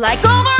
like over.